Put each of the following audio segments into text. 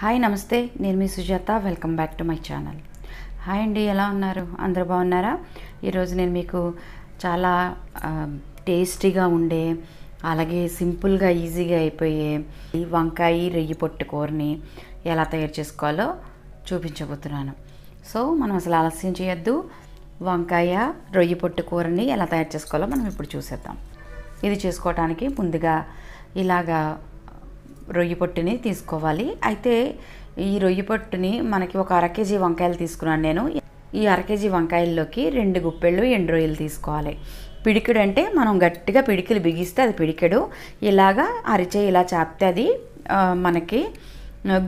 High नमस्ते नेनु Sujatha welcome back to my channel. Hi अंडी एला उन्नारू अंदरू बागुन्नारा। ई रोजु नेनु मीकु चाला टेस्टीगा उंडे अलागे सिंपुल्गा ईजीगा अयिपोये ई వంకాయ రొయ్య పొట్టు కూరని ఎలా తయారు చేసుకోవాలో చూపించబోతున్నాను। సో మనం అసలు ఆలస్యం చేయొద్దు, వంకాయ రొయ్య పొట్టు కూరని ఎలా తయారు చేసుకోవాలో మనం ఇప్పుడు చూసేద్దాం। ఇది చేసుకోవడానికి ముందుగా ఇలాగా రొయ్య పొట్టుని తీసుకోవాలి। అయితే ఈ రొయ్య పొట్టుని మనకి ఒక 1/2 కేజీ వంకాయలు తీసుకున్నాను నేను। ఈ 1/2 కేజీ వంకాయల్లోకి 2 గుప్పెళ్ళు ఎండు రొయ్యలు తీసుకోవాలి। పిడికెడు అంటే మనం గట్టిగా పిడికిలు బిగిస్తే అది పిడికెడు, ఇలాగా అరిచే ఇలా చాపితే అది మనకి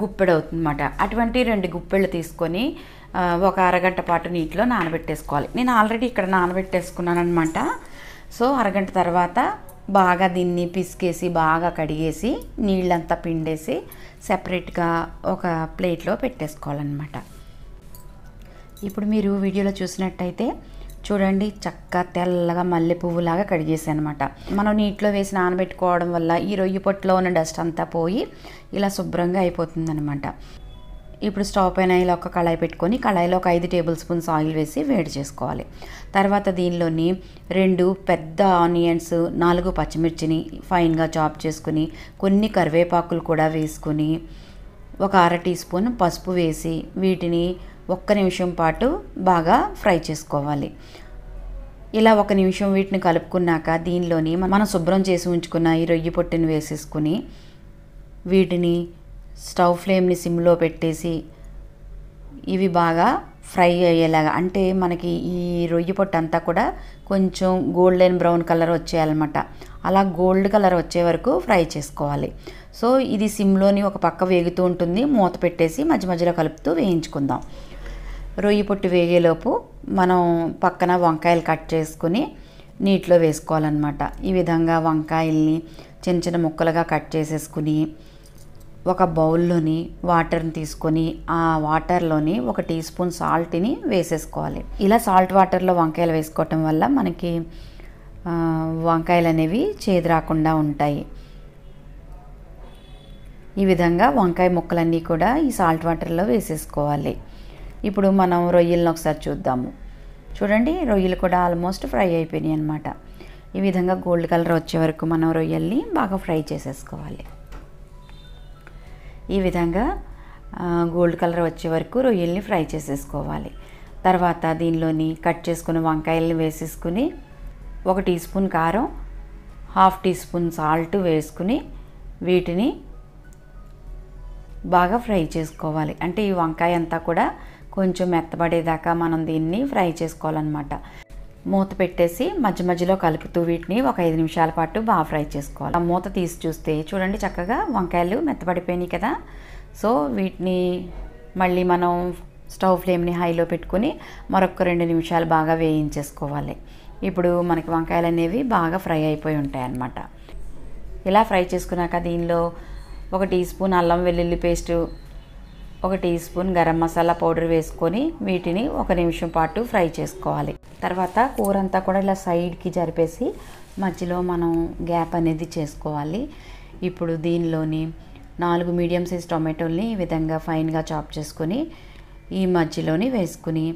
గుప్పెడు అవుతుందన్నమాట। అటువంటి 2 గుప్పెళ్ళు తీసుకొని ఒక అరగంట పాటు నీటిలో నానబెట్టేసుకోవాలి। నేను ఆల్రెడీ ఇక్కడ నానబెట్టేసుకున్నాను అన్నమాట। సో అరగంట తర్వాత బాగా దీన్ని పిసికేసి బాగా కడిగేసి నీళ్ళంతా పిండేసి సెపరేట్గా ఒక ప్లేట్లో పెట్టేసుకోవాలన్నమాట। ఇప్పుడు మీరు వీడియోలో చూసినట్టయితే చూడండి, చక్కగా తెల్లగా మల్లె పువ్వులాగా కడిగేసానమాట। మనం నీటిలో వేసి నానబెట్టుకోవడం వల్ల ఈ రొయ్య పొట్టులో ఉన్న డస్ట్ అంతా పోయి ఇలా శుభ్రంగా అయిపోతుందన్నమాట। ఇప్పుడు స్టవ్ పైన ఇలా ఒక కళాయి పెట్టుకొని కళాయిలో ఒక 5 టేబుల్ స్పూన్స్ ఆయిల్ వేసి వేడి చేసుకోవాలి। తర్వాత దీనిలోని 2 పెద్ద ఆనియన్స్, 4 పచ్చిమిర్చిని ఫైన్గా చాప్ చేసుకుని, కొన్ని కరివేపాకులు కూడా వేసుకుని, ఒక 1/2 టీ స్పూన్ పసుపు వేసి వీటిని ఒక్క నిమిషం పాటు బాగా ఫ్రై చేసుకోవాలి। ఇలా ఒక నిమిషం వీటిని కలుపుకున్నాక దీనిలోని మనం శుభ్రం చేసి ఉంచుకున్న ఈ రొయ్య పొట్టుని వేసేసుకుని వీటిని స్టవ్ ఫ్లేమ్ని సిమ్లో పెట్టేసి ఇవి బాగా ఫ్రై అయ్యేలాగా, అంటే మనకి ఈ రొయ్య పొట్టు అంతా కూడా కొంచెం గోల్డెన్ బ్రౌన్ కలర్ వచ్చేయాలన్నమాట। అలా గోల్డ్ కలర్ వచ్చే వరకు ఫ్రై చేసుకోవాలి। సో ఇది సిమ్లోని ఒక పక్క వేగుతూ ఉంటుంది, మూత పెట్టేసి మధ్య మధ్యలో కలుపుతూ వేయించుకుందాం। రొయ్య పొట్టు వేగేలోపు మనం పక్కన వంకాయలు కట్ చేసుకుని నీటిలో వేసుకోవాలన్నమాట। ఈ విధంగా వంకాయల్ని చిన్న చిన్న ముక్కలుగా కట్ చేసేసుకుని ఒక బౌల్లోని వాటర్ని తీసుకొని ఆ వాటర్లోని 1 టీ స్పూన్ సాల్ట్ని వేసేసుకోవాలి। ఇలా సాల్ట్ వాటర్లో వంకాయలు వేసుకోవటం వల్ల మనకి వంకాయలు అనేవి చేదు రాకుండా ఉంటాయి। ఈ విధంగా వంకాయ ముక్కలన్నీ కూడా ఈ సాల్ట్ వాటర్లో వేసేసుకోవాలి। ఇప్పుడు మనం రొయ్యలను ఒకసారి చూద్దాము। చూడండి, రొయ్యలు కూడా ఆల్మోస్ట్ ఫ్రై అయిపోయినాయి అన్నమాట। ఈ విధంగా గోల్డ్ కలర్ వచ్చే వరకు మనం రొయ్యల్ని బాగా ఫ్రై చేసేసుకోవాలి। ఈ విధంగా గోల్డ్ కలర్ వచ్చే వరకు రొయ్యల్ని ఫ్రై చేసేసుకోవాలి। తర్వాత దీనిలోని కట్ చేసుకున్న వంకాయల్ని వేసేసుకుని 1 టీ స్పూన్ కారం, 1/2 టీ స్పూన్ సాల్ట్ వేసుకుని వీటిని బాగా ఫ్రై చేసుకోవాలి। అంటే ఈ వంకాయ అంతా కూడా కొంచెం మెత్తబడేదాకా మనం దీన్ని ఫ్రై చేసుకోవాలన్నమాట। మూత పెట్టేసి మధ్య మధ్యలో కలుపుతూ వీటిని ఒక 5 నిమిషాల పాటు బాగా ఫ్రై చేసుకోవాలి। ఆ మూత తీసి చూస్తే చూడండి, చక్కగా వంకాయలు మెత్తబడిపోయినాయి కదా। సో వీటిని మళ్ళీ మనం స్టవ్ ఫ్లేమ్ని హైలో పెట్టుకుని మరొక 2 నిమిషాలు బాగా వేయించేసుకోవాలి। ఇప్పుడు మనకి వంకాయలు అనేవి బాగా ఫ్రై అయిపోయి ఉంటాయి అన్నమాట। ఇలా ఫ్రై చేసుకున్నాక దీనిలో 1 టీ స్పూన్ అల్లం వెల్లుల్లి paste, 1 teaspoon garam masala powder వేసుకొని వీటిని 1 నిమిషం పాటు ఫ్రై చేసుకోవాలి। తర్వాత కూర అంతా కూడా ఇలా సైడ్కి జరిపేసి మధ్యలో మనం గ్యాప్ అనేది చేసుకోవాలి। ఇప్పుడు దీనిలోని 4 మీడియం సైజ్ టొమాటోల్ని ఈ విధంగా ఫైన్గా చాప్ చేసుకొని ఈ మధ్యలోని వేసుకుని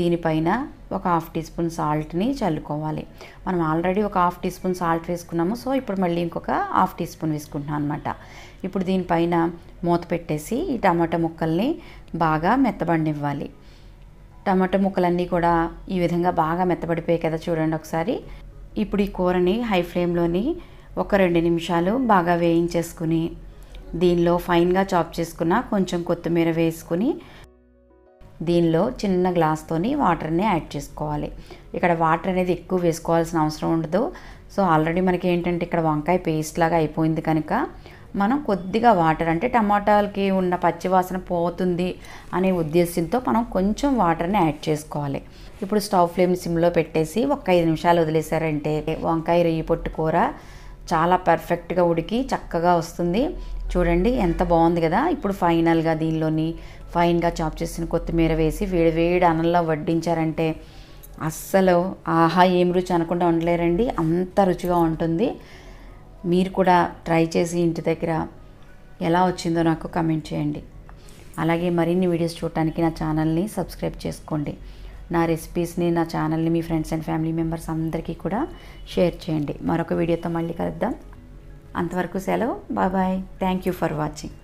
దీనిపైన ఒక 1/2 టీ స్పూన్ సాల్ట్ని చల్లుకోవాలి। మనం ఆల్రెడీ ఒక 1/2 టీ స్పూన్ సాల్ట్ వేసుకున్నాము, సో ఇప్పుడు మళ్ళీ ఇంకొక 1/2 టీ స్పూన్ వేసుకుంటున్నాను అనమాట। ఇప్పుడు దీనిపైన మూత పెట్టేసి ఈ టమాటా ముక్కల్ని బాగా మెత్తబడినివ్వాలి। టమాటా ముక్కలన్నీ కూడా ఈ విధంగా బాగా మెత్తబడిపోయాయి కదా, చూడండి ఒకసారి। ఇప్పుడు ఈ కూరని హై ఫ్లేమ్లోని ఒక 2 నిమిషాలు బాగా వేయించేసుకుని దీనిలో ఫైన్గా చాప్ చేసుకున్న కొంచెం కొత్తిమీర వేసుకుని దీనిలో చిన్న గ్లాస్తోని వాటర్ని యాడ్ చేసుకోవాలి। ఇక్కడ వాటర్ అనేది ఎక్కువ వేసుకోవాల్సిన అవసరం ఉండదు। సో ఆల్రెడీ మనకి ఏంటంటే ఇక్కడ వంకాయ పేస్ట్ లాగా అయిపోయింది కనుక మనం కొద్దిగా వాటర్, అంటే టమాటాలకి ఉన్న పచ్చివాసన పోతుంది అనే ఉద్దేశంతో మనం కొంచెం వాటర్ని యాడ్ చేసుకోవాలి। ఇప్పుడు స్టవ్ ఫ్లేమ్ సిమ్లో పెట్టేసి ఒక 5 నిమిషాలు వదిలేసారంటే వంకాయ రొయ్య పొట్టు కూర చాలా పర్ఫెక్ట్గా ఉడికి చక్కగా వస్తుంది। చూడండి ఎంత బాగుంది కదా। ఇప్పుడు ఫైనల్గా దీనిలోని ఫైన్గా చాప్ చేసిన కొత్తిమీర వేసి వేడి వేడి అన్నంలో వడ్డించారంటే అస్సలు ఆహా ఏం రుచి అనకుండా ఉండలేరండి, అంత రుచిగా ఉంటుంది। మీరు కూడా ట్రై చేసి ఇంటి దగ్గర ఎలా వచ్చిందో నాకు కామెంట్ చేయండి। అలాగే మరిన్ని వీడియోస్ చూడడానికి నా ఛానల్ని సబ్స్క్రైబ్ చేసుకోండి. నా రెసిపీస్ని నా ఛానల్ని మీ ఫ్రెండ్స్ అండ్ ఫ్యామిలీ మెంబర్స్ అందరికీ కూడా షేర్ చేయండి. మరొక వీడియోతో మళ్ళీ కలుద్దాం. అంతవరకు సెలవు. Bye bye. Thank you for watching.